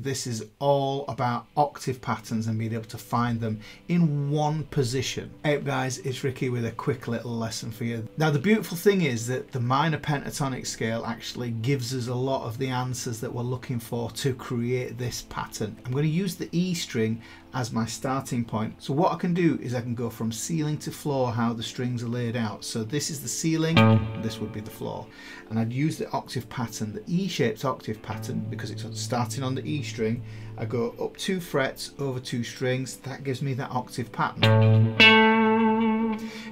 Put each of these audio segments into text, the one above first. This is all about octave patterns and being able to find them in one position. Hey up guys, it's Ricky with a quick little lesson for you. Now the beautiful thing is that the minor pentatonic scale actually gives us a lot of the answers that we're looking for to create this pattern. I'm going to use the E string as my starting point. So what I can do is I can go from ceiling to floor, how the strings are laid out. So this is the ceiling, this would be the floor. And I'd use the octave pattern, the E-shaped octave pattern, because it's starting on the E string. I go up 2 frets, over 2 strings, that gives me that octave pattern.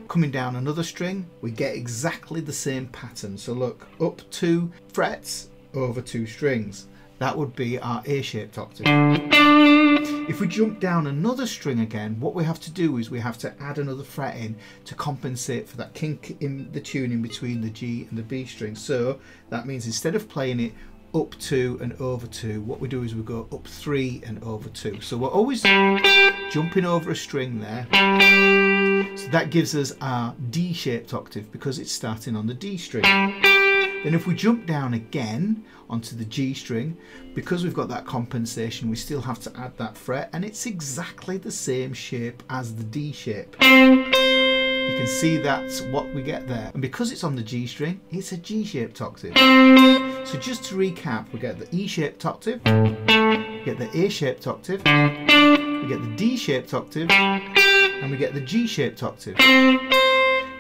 Coming down another string, we get exactly the same pattern. So look, up 2 frets, over 2 strings. That would be our A-shaped octave. If we jump down another string again, what we have to do is we have to add another fret in to compensate for that kink in the tuning between the G and the B string. So that means instead of playing it up 2 and over 2, what we do is we go up 3 and over 2. So we're always jumping over a string there. So that gives us our D-shaped octave because it's starting on the D string. Then if we jump down again onto the G string, because we've got that compensation, we still have to add that fret, and it's exactly the same shape as the D shape. You can see that's what we get there. And because it's on the G string, it's a G-shaped octave. So just to recap, we get the E-shaped octave, we get the A-shaped octave, we get the D-shaped octave, and we get the G-shaped octave.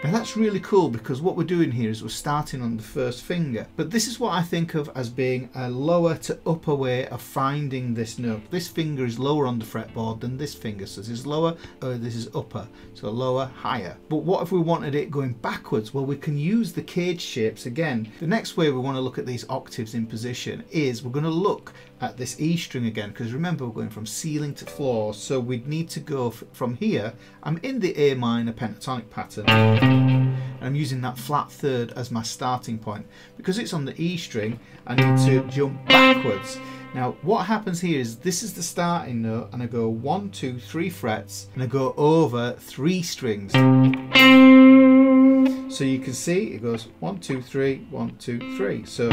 Now that's really cool because what we're doing here is we're starting on the first finger. But this is what I think of as being a lower to upper way of finding this note. This finger is lower on the fretboard than this finger. So this is lower, or this is upper. So lower, higher. But what if we wanted it going backwards? Well, we can use the cage shapes again. The next way we want to look at these octaves in position is we're going to look at this E string again, because remember we're going from ceiling to floor. So we'd need to go from here. I'm in the A minor pentatonic pattern. And I'm using that flat third as my starting point. Because it's on the E string, I need to jump backwards. Now what happens here is this is the starting note, and I go 1, 2, 3 frets, and I go over 3 strings. So you can see it goes 1, 2, 3, 1, 2, 3. So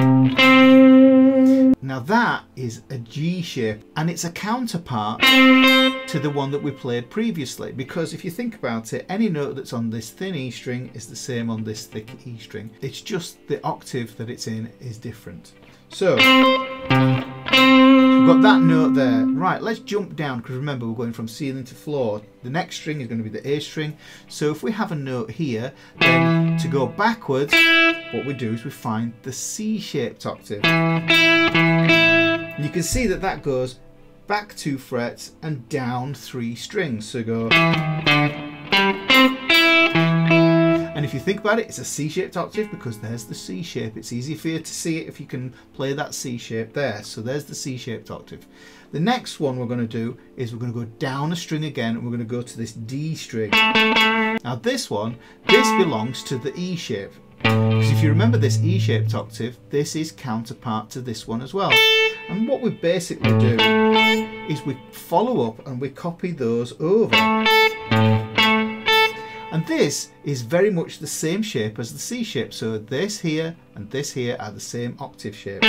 now that is a G shape, and it's a counterpart to the one that we played previously, because if you think about it, any note that's on this thin E string is the same on this thick E string. It's just the octave that it's in is different. So we've got that note there. Right, let's jump down, because remember we're going from ceiling to floor. The next string is going to be the A string. So if we have a note here, then to go backwards, what we do is we find the C-shaped octave. And you can see that that goes back 2 frets and down 3 strings. So go. And if you think about it, it's a C-shaped octave because there's the C shape. It's easy for you to see it if you can play that C shape there. So there's the C-shaped octave. The next one we're going to do is we're going to go down a string again, and we're going to go to this D string. Now this one, this belongs to the E shape. Because if you remember this E-shaped octave, this is counterpart to this one as well. And what we basically do is we follow up and we copy those over. And this is very much the same shape as the C shape. So this here and this here are the same octave shape.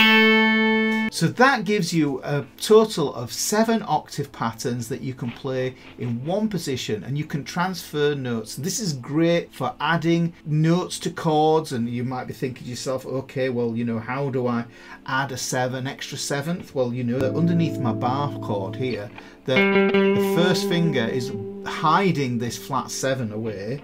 So that gives you a total of 7 octave patterns that you can play in one position, and you can transfer notes. This is great for adding notes to chords, and you might be thinking to yourself, okay, well, you know, how do I add an extra 7th? Well, you know, that underneath my bar chord here, that the first finger is hiding this flat 7 away.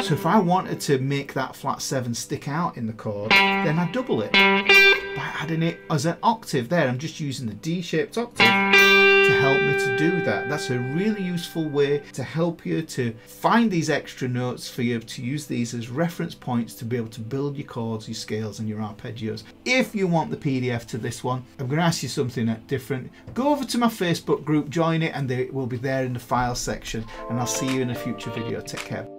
So if I wanted to make that flat 7 stick out in the chord, then I double it by adding it as an octave there. I'm just using the D-shaped octave to help me to do that. That's a really useful way to help you to find these extra notes, for you to use these as reference points to be able to build your chords, your scales and your arpeggios. If you want the PDF to this one, I'm going to ask you something different. Go over to my Facebook group, join it, and it will be there in the file section. And I'll see you in a future video. Take care.